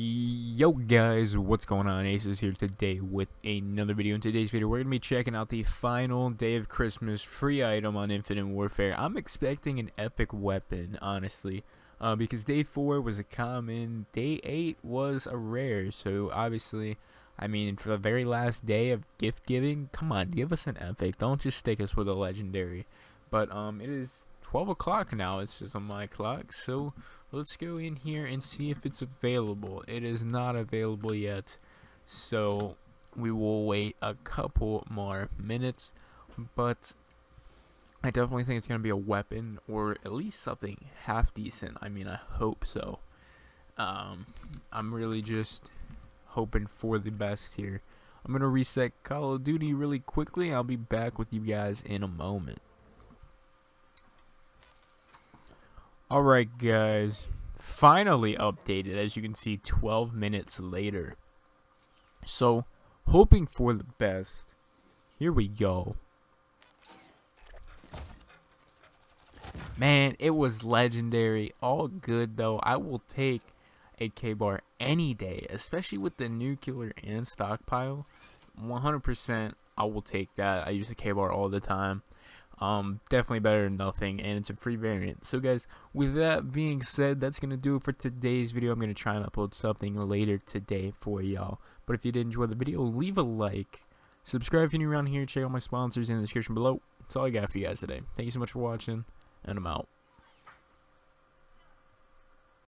Yo guys, what's going on? Ace is here today with another video. In today's video, we're going to be checking out the final day of Christmas free item on Infinite Warfare. I'm expecting an epic weapon, honestly, because day 4 was a common, day 8 was a rare, so obviously, I mean, for the very last day of gift giving, come on, give us an epic, don't just stick us with a legendary. But it is 12 o'clock now, it's just on my clock, so let's go in here and see if it's available. It is not available yet, so we will wait a couple more minutes, but I definitely think it's going to be a weapon or at least something half decent. I mean, I hope so. I'm really just hoping for the best here. I'm going to reset Call of Duty really quickly. I'll be back with you guys in a moment. Alright guys, finally updated, as you can see, 12 minutes later. So, hoping for the best. Here we go. Man, it was legendary. All good though. I will take a K-Bar any day, especially with the nuclear and stockpile. 100% I will take that. I use the K-Bar all the time. Definitely better than nothing, and it's a free variant. So guys, with that being said, that's gonna do it for today's video. I'm gonna try and upload something later today for y'all, but if you did enjoy the video, leave a like, subscribe if you're new around here, check out my sponsors in the description below. That's all I got for you guys today. Thank you so much for watching, and I'm out.